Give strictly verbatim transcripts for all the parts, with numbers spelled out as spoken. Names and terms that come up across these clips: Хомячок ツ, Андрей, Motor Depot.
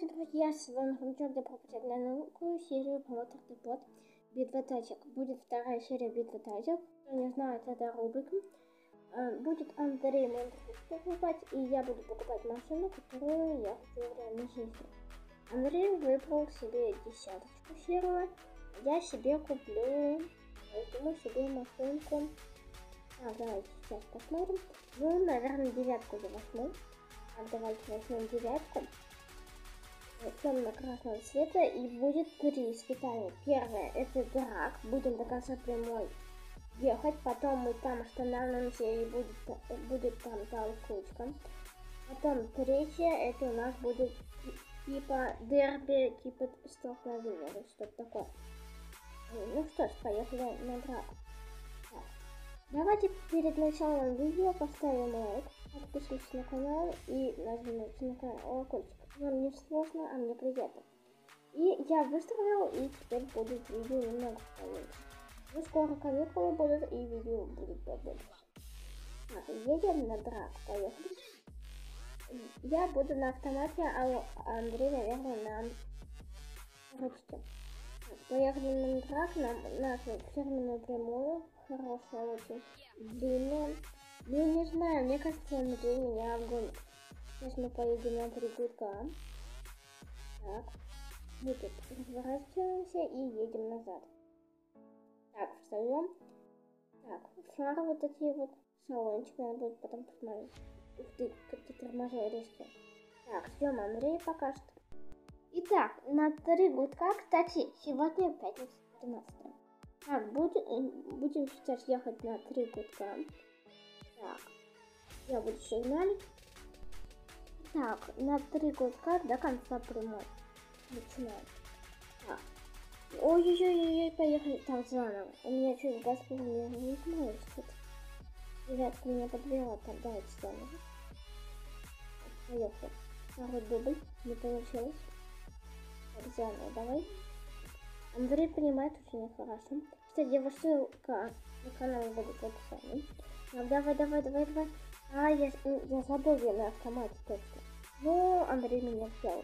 Здравствуйте, друзья! С вами Хомячок, добро пожаловать на новую серию по Motor Depot «Битва тачек». Будет вторая серия «Битва тачек». Кто не знает, это рубрика. Будет Андрей, мой друг, покупать, и я буду покупать машину, которую я хочу в реальной жизни. Андрей выбрал себе десяточку серого. Я себе куплю, возьму себе машинку. А, давайте сейчас посмотрим. Ну, наверное, девятку за восьмую. А, давайте возьмем девятку. Темно-красного цвета, и будет три испытания. Первое — это драк, будем до конца прямой ехать, потом мы там останавливаемся и будет, будет там толкучка. Потом третье — это у нас будет типа дерби, типа столкновение, что-то такое. Ну что ж, поехали на драк. Так. Давайте перед началом видео поставим лайк, подпишитесь на канал и нажмите на колокольчик. Вам не сложно, а мне приятно. И я выстрелил, и теперь будет видео немного поменьше. Ну, скоро каникулы будут, и видео будет побольше. Так, едем на драк, поехали. Я буду на автомате, а Андрей, наверное, на ручке. Поехали на драк, нам нашу фирменную прямую, хорошую, очень длинную. Ну, не знаю, мне кажется, Андрей меня обгонит. Сейчас мы поедем на три кутка. Так, мы тут разворачиваемся и едем назад. Так, встаем. Так, фары вот такие вот, салончик надо будет потом посмотреть. Ух ты, какие торможи резкие. Так, ждем Андрея пока что. Итак, на три гудка, кстати, сегодня пятница тринадцатое. Так, будем, будем сейчас ехать на три гудка. Так, я буду сигналить. Так, на три гудка до конца прямой. Начинаем. Так. Ой-ой-ой-ой, поехали. Там заново. У меня чуть господи не смотрит. Девятка меня подвела, так давайте заново. Поехали. Второй дубль. Не получилось. Так, заново, давай. Андрей понимает очень хорошо. Кстати, ваша ссылка на канал будет в описании. Так, давай, давай, давай, давай. А, я, я забыл на автомате точно. Но Андрей меня взял.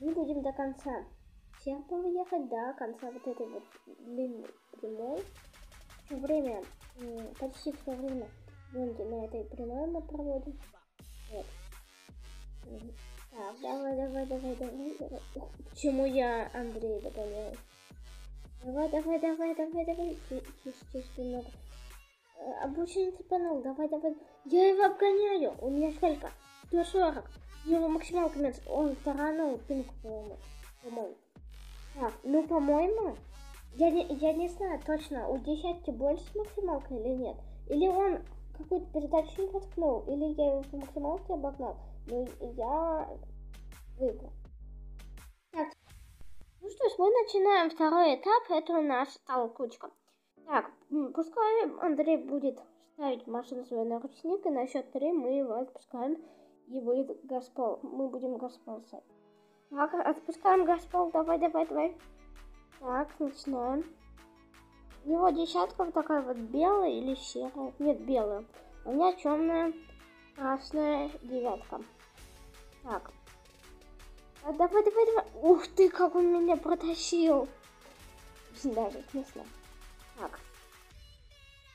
Мы будем до конца серпова ехать, до конца вот этой вот длинной прямой. Все время, почти все время гонки на этой прямой мы проводим. Вот. Так, давай, давай, давай, давай, давай. Почему я Андрея догоняю? Давай, давай, давай, давай, давай. Тише, тише, немного. Обучение цепанул, давай, давай. Я его обгоняю. У меня сколько? сто сорок. Его максималка минус. Он таранул пинку, по-моему. По-моему. Так, ну, по-моему, я не, я не знаю точно, у десятки больше максималка или нет. Или он какую-то передачу не воткнул, или я его по максималке обогнал. Но я выиграл. Так, ну что ж, мы начинаем второй этап. Это у нас толкучка. Так, пускай Андрей будет ставить машину свой наручник, и на счет три мы его отпускаем, и будет госпол. Мы будем госпол ставить. Так, отпускаем госпол, давай, давай, давай. Так, начинаем. У него десятка вот такая вот белая или серая. Нет, белая. У меня темная, красная девятка. Так. А, давай, давай, давай. Ух ты, как он меня протащил. Даже смешно. Так.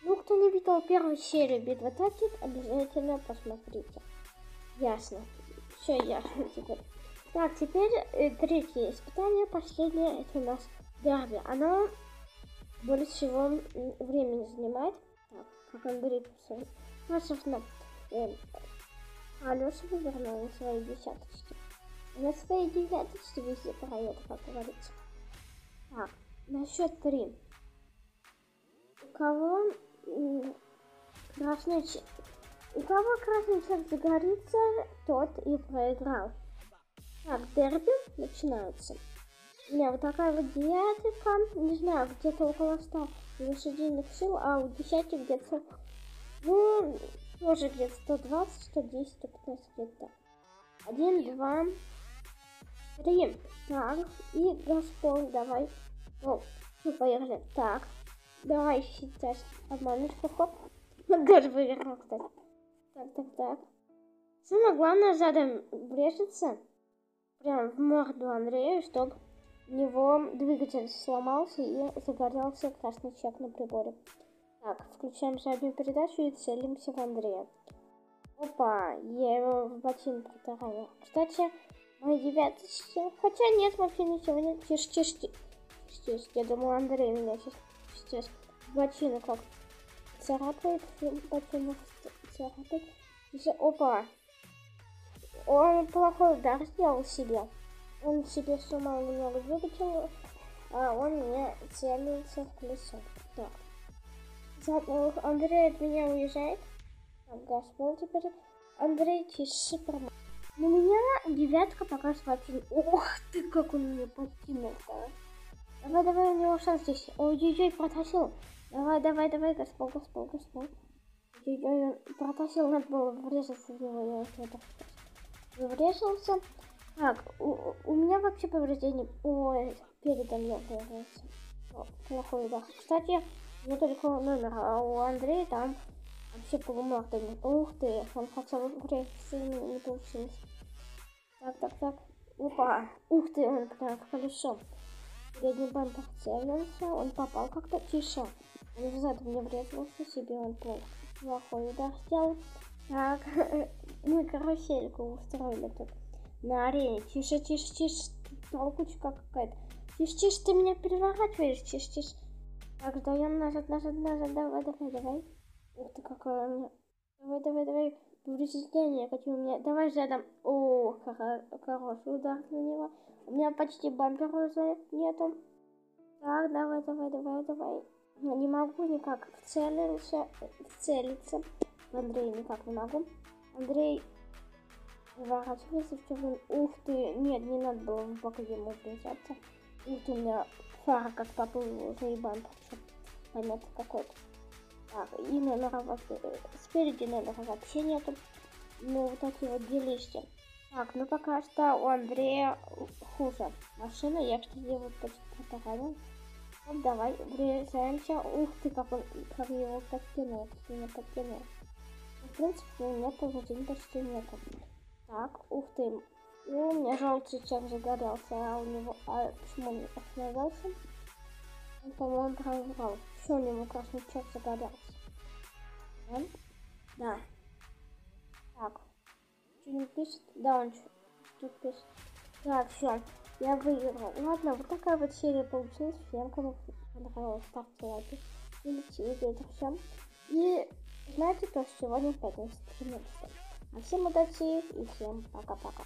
Ну, кто не видел первую серию «Битва тачек», обязательно посмотрите. Ясно. Все ясно теперь. Так, теперь э, третье испытание, последнее, это у нас дерби. Оно более всего времени занимает. Так, как Андрей писал. Ну, собственно, э, Алёша вывернула на свои десяточки. На свои девяточки везде проедет, как говорится. Так, на счет три. У кого красный чек, у кого красный чек загорится, тот и проиграл. Так, дерби начинается. У меня вот такая вот девятка, не знаю, где-то около ста лошадиных сил, а у десятки где-то, ну, тоже где-то сто двадцать, сто десять, сто пятнадцать где-то. Один, два, три. Так, и госпол, давай. О, все, поехали. Так. Давай сейчас обманочку, хоп. Даже вывернул, кстати. Так, так, так. Самое главное, задом брешется. прям в морду Андрею, чтобы у него двигатель сломался и загорелся красный чек на приборе. Так, включаем заднюю передачу и целимся в Андрея. Опа, я его в ботин протаранил. Кстати, мои девяточки... Хотя нет, вообще ничего нет. Тише, тише, тише. тише. Я думал, Андрей меня сейчас, сейчас в ботину как царапает. В ботину царапает. Опа. Он плохой удар сделал себе. Он себе сломал немного двигателя, а он мне целился в колесо. Так. Зато Андрей от меня уезжает. Так, газпол теперь. Андрей тише промахнулся. На меня девятка пока схватила. Ох ты, как он меня подкинул. Давай, давай, у него шанс здесь. Ой-ой-ой, протащил. Давай, давай, давай, газпол, газпол, газпол. Ой-ой-ой, протащил, надо было врезаться в него. Я врезался. Так, у, у меня вообще повреждение. Ой, передо мной появляется. Плохой удар. Кстати, не только номер, а у Андрея там вообще полуморда. Ух ты, он хотел врезаться, не получилось. Так, так, так. Опа. Ух ты, он прям колесо. Передний бампер целился, он попал как-то тише. Он взад мне врезался, себе он плохой удар сделал. Так, мы карусельку устроили тут. На арене. Тише, тише, тише. Толкучка какая-то. Тише, тише, ты меня переворачиваешь. Тише, тише. Так, даем назад, назад, назад. Давай, давай, давай. Ух ты, какая у меня. Давай, давай, давай. Повреждение, какие у меня. Давай задам. О, хоро... хороший удар на него. У меня почти бампера уже нету. Так, давай, давай, давай, давай. Я не могу никак вцелиться. Вцелиться. Андрей никак не могу. Андрей... Заворачивайся, чтобы... Ух ты, нет, не надо было пока ему прижаться. Ух ты, у меня фара как поплыла уже, и бампер, чтобы понять какой-то. Так, и номера вообще... Спереди номера вообще нету. Ну, вот такие вот делишки. Так, ну пока что у Андрея хуже машина. Я, кстати, его почти протаранил. Вот, давай, врезаемся. Ух ты, как он... Как его подкинул, как меня подкинул. В принципе, у меня повреждений почти нету. Так, ух ты, у меня желтый чек загорелся, а у него, а почему он остановился? Он, по-моему, проиграл. Еще у него красный чек загорелся. Да? Да. Так, что-нибудь пишет? Да, он что-то пишет. Так, все, я выиграл. Ладно, вот такая вот серия получилась. Всем, кому понравилось, ставьте лайки. Делитесь видео всем. И знаете, то, что сегодня пятница, тринадцатое. А всем удачи и всем пока-пока.